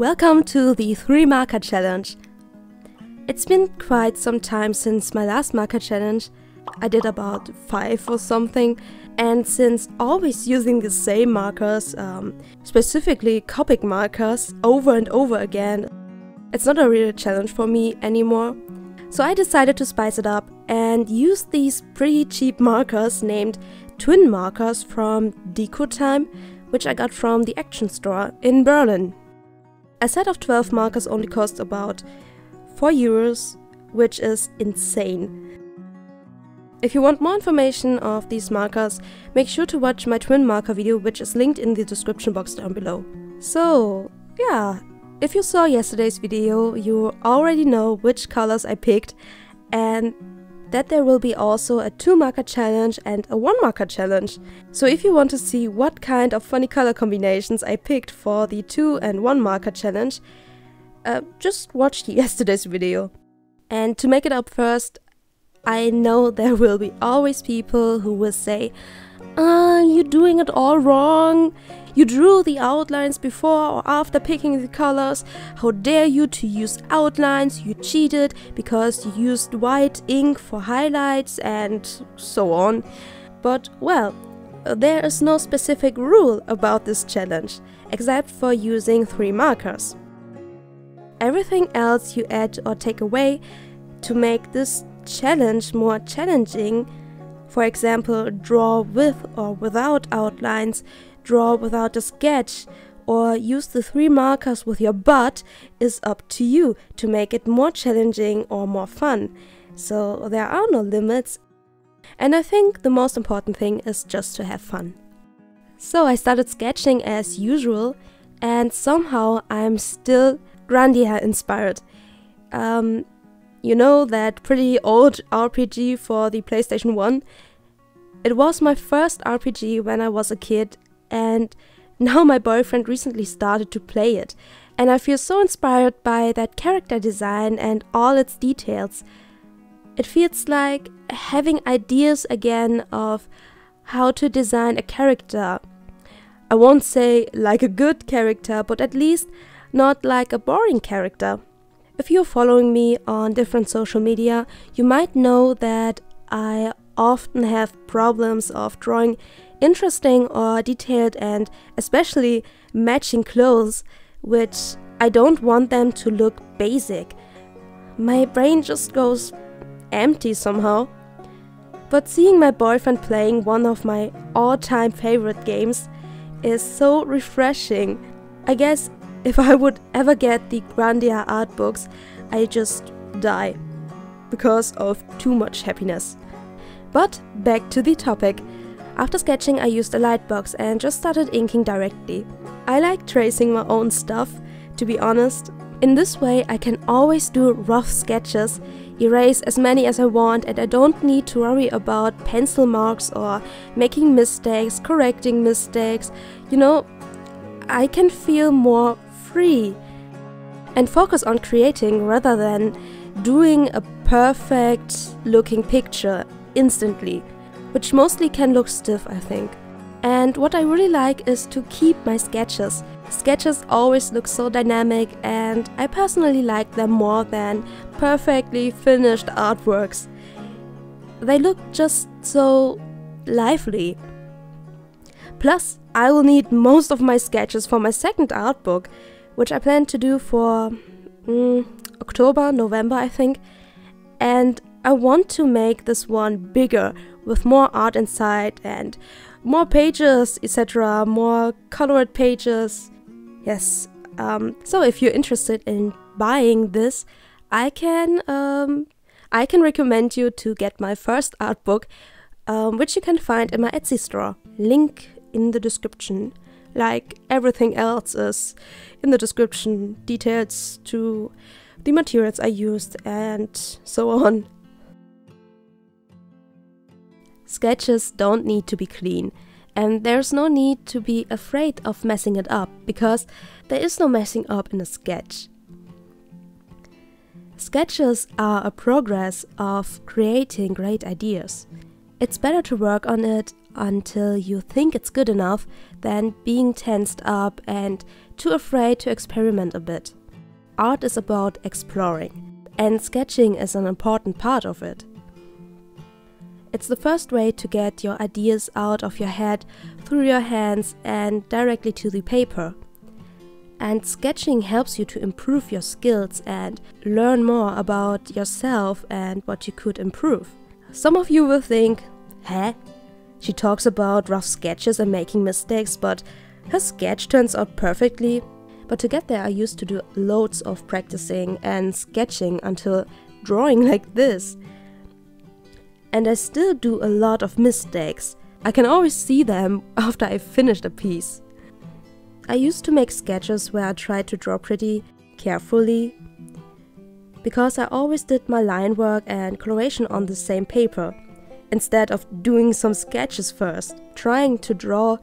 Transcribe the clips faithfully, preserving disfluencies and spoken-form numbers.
Welcome to the three marker challenge. It's been quite some time since my last marker challenge. I did about five or something, and since always using the same markers, um, specifically Copic markers, over and over again, it's not a real challenge for me anymore. So I decided to spice it up and use these pretty cheap markers named Twin Markers from DecoTime, which I got from the Action Store in Berlin. A set of twelve markers only costs about four euros, which is insane. If you want more information of these markers, make sure to watch my twin marker video, which is linked in the description box down below. So yeah, if you saw yesterday's video, you already know which colors I picked and that there will be also a two marker challenge and a one marker challenge. So if you want to see what kind of funny color combinations I picked for the two and one marker challenge, uh, just watch yesterday's video. And to make it up first, I know there will be always people who will say, "Ah, you're doing it all wrong. You drew the outlines before or after picking the colors. How dare you to use outlines? You cheated because you used white ink for highlights," and so on. But well, there is no specific rule about this challenge, except for using three markers. Everything else you add or take away to make this challenge more challenging, for example, draw with or without outlines, draw without a sketch, or use the three markers with your butt, is up to you to make it more challenging or more fun. So there are no limits, and I think the most important thing is just to have fun. So I started sketching as usual, and somehow I'm still Grandia inspired. Um, you know, that pretty old R P G for the PlayStation one? It was my first R P G when I was a kid, and now my boyfriend recently started to play it, and I feel so inspired by that character design and all its details. It feels like having ideas again of how to design a character. I won't say like a good character, but at least not like a boring character. If you're following me on different social media, you might know that I often have problems of drawing interesting or detailed and especially matching clothes, which I don't want them to look basic. My brain just goes empty somehow. But seeing my boyfriend playing one of my all-time favorite games is so refreshing. I guess if I would ever get the Grandia art books, I just die because of too much happiness. But back to the topic. After sketching, I used a light box and just started inking directly. I like tracing my own stuff, to be honest. In this way I can always do rough sketches, erase as many as I want, and I don't need to worry about pencil marks or making mistakes, correcting mistakes. You know, I can feel more free and focus on creating rather than doing a perfect looking picture instantly, which mostly can look stiff, I think. And what I really like is to keep my sketches. Sketches always look so dynamic, and I personally like them more than perfectly finished artworks. They look just so lively. Plus, I will need most of my sketches for my second art book, which I plan to do for mm, October, November, I think. And I want to make this one bigger, with more art inside and more pages, et cetera, more colored pages. Yes, um, so if you're interested in buying this, I can um, I can recommend you to get my first art book, um, which you can find in my Etsy store. Link in the description. Like everything else is in the description, details to the materials I used and so on. Sketches don't need to be clean, and there's no need to be afraid of messing it up, because there is no messing up in a sketch. Sketches are a progress of creating great ideas. It's better to work on it until you think it's good enough than being tensed up and too afraid to experiment a bit. Art is about exploring, and sketching is an important part of it. It's the first way to get your ideas out of your head, through your hands and directly to the paper. And sketching helps you to improve your skills and learn more about yourself and what you could improve. Some of you will think, "Huh? She talks about rough sketches and making mistakes, but her sketch turns out perfectly." But to get there, I used to do loads of practicing and sketching until drawing like this. And I still do a lot of mistakes. I can always see them after I finished a piece. I used to make sketches where I tried to draw pretty carefully, because I always did my line work and coloration on the same paper, instead of doing some sketches first, trying to draw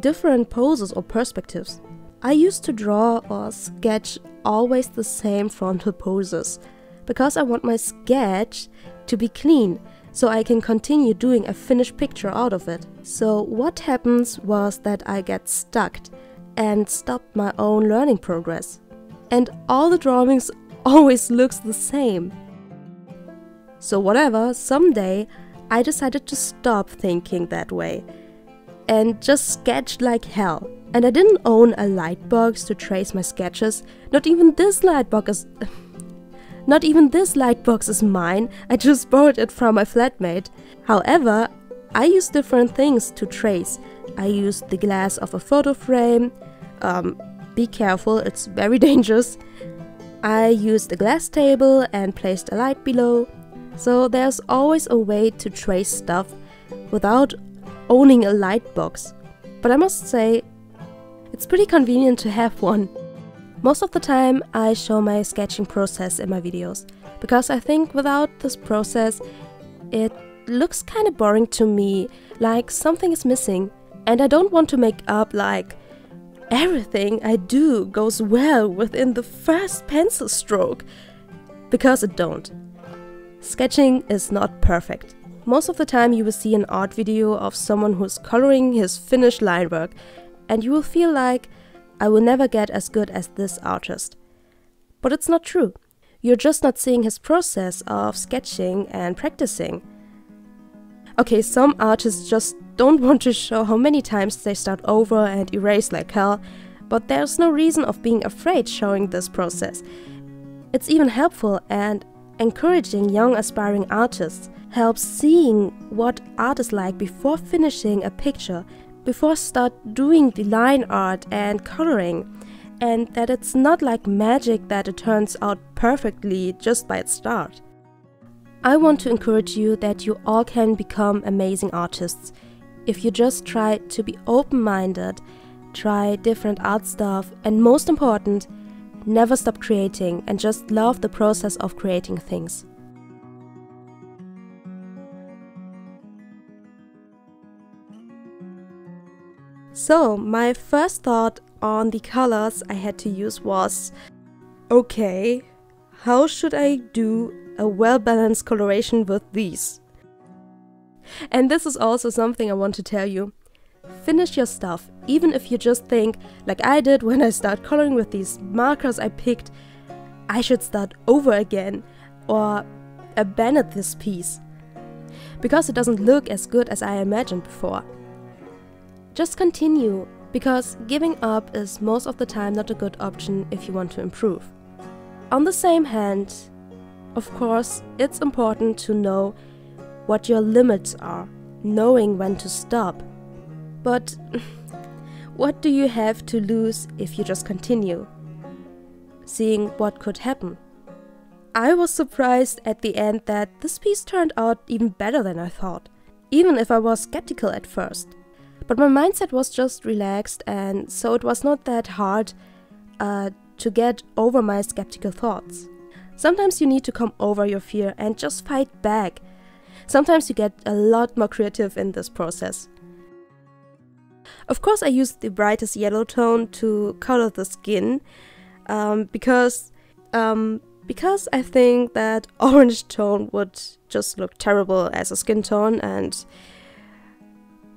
different poses or perspectives. I used to draw or sketch always the same frontal poses, because I want my sketch to be clean, so I can continue doing a finished picture out of it. So what happens was that I get stuck and stopped my own learning progress. And all the drawings always looks the same. So whatever, someday I decided to stop thinking that way and just sketched like hell. And I didn't own a lightbox to trace my sketches. Not even this lightbox is... Not even this lightbox is mine, I just borrowed it from my flatmate. However, I use different things to trace. I use the glass of a photo frame. Um, be careful, it's very dangerous. I used a glass table and placed a light below. So there's always a way to trace stuff without owning a lightbox. But I must say, it's pretty convenient to have one. Most of the time I show my sketching process in my videos, because I think without this process it looks kinda boring to me, like something is missing, and I don't want to make up like everything I do goes well within the first pencil stroke, because it don't. Sketching is not perfect. Most of the time you will see an art video of someone who's coloring his finished line work, and you will feel like, I will never get as good as this artist. But it's not true. You're just not seeing his process of sketching and practicing. Okay, some artists just don't want to show how many times they start over and erase like hell, but there's no reason of being afraid showing this process. It's even helpful and encouraging young aspiring artists, helps seeing what art is like before finishing a picture, before start doing the line art and coloring, and that it's not like magic that it turns out perfectly just by its start. I want to encourage you that you all can become amazing artists if you just try to be open-minded, try different art stuff, and most important, never stop creating and just love the process of creating things. So, my first thought on the colors I had to use was, okay, how should I do a well-balanced coloration with these? And this is also something I want to tell you. Finish your stuff, even if you just think, like I did when I start coloring with these markers I picked, I should start over again or abandon this piece, because it doesn't look as good as I imagined before. Just continue, because giving up is most of the time not a good option if you want to improve. On the same hand, of course, it's important to know what your limits are, knowing when to stop. But what do you have to lose if you just continue? Seeing what could happen. I was surprised at the end that this piece turned out even better than I thought, even if I was skeptical at first. But my mindset was just relaxed, and so it was not that hard uh, to get over my skeptical thoughts. Sometimes you need to come over your fear and just fight back. Sometimes you get a lot more creative in this process. Of course, I used the brightest yellow tone to color the skin, um, because, um, because I think that orange tone would just look terrible as a skin tone, and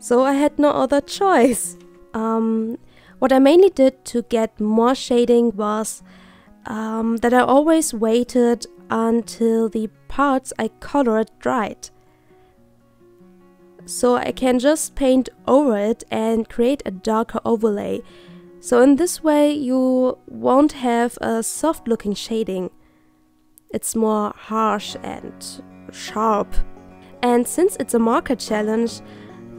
so I had no other choice. Um, What I mainly did to get more shading was um, that I always waited until the parts I colored dried. So I can just paint over it and create a darker overlay. So in this way you won't have a soft looking shading. It's more harsh and sharp. And since it's a marker challenge,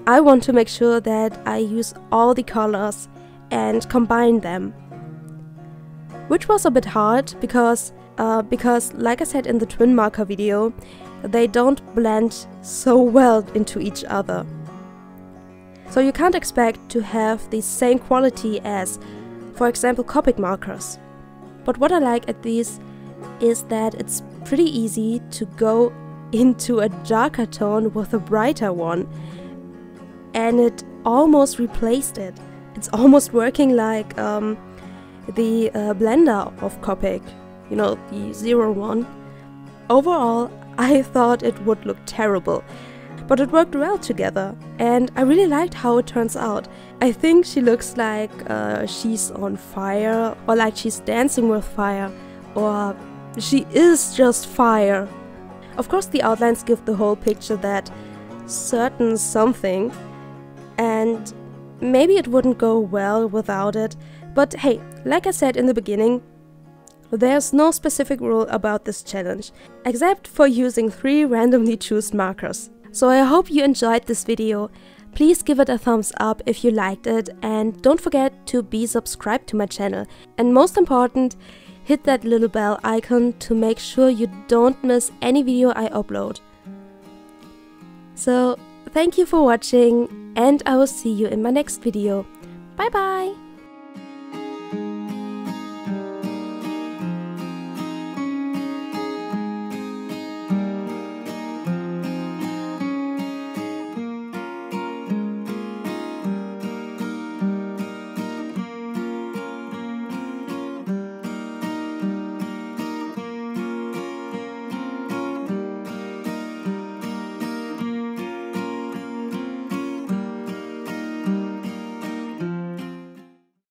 I want to make sure that I use all the colors and combine them. Which was a bit hard because, uh, because like I said in the twin marker video, they don't blend so well into each other. So you can't expect to have the same quality as, for example, Copic markers. But what I like at these is that it's pretty easy to go into a darker tone with a brighter one. And it almost replaced it. It's almost working like um, the uh, blender of Copic, you know, the zero one. Overall, I thought it would look terrible, but it worked well together and I really liked how it turns out. I think she looks like uh, she's on fire, or like she's dancing with fire, or she is just fire. Of course, the outlines give the whole picture that certain something, and maybe it wouldn't go well without it, but hey, like I said in the beginning, there's no specific rule about this challenge, except for using three randomly chosen markers. So I hope you enjoyed this video. Please give it a thumbs up if you liked it, and don't forget to be subscribed to my channel. And most important, hit that little bell icon to make sure you don't miss any video I upload. So thank you for watching, and I will see you in my next video. Bye bye!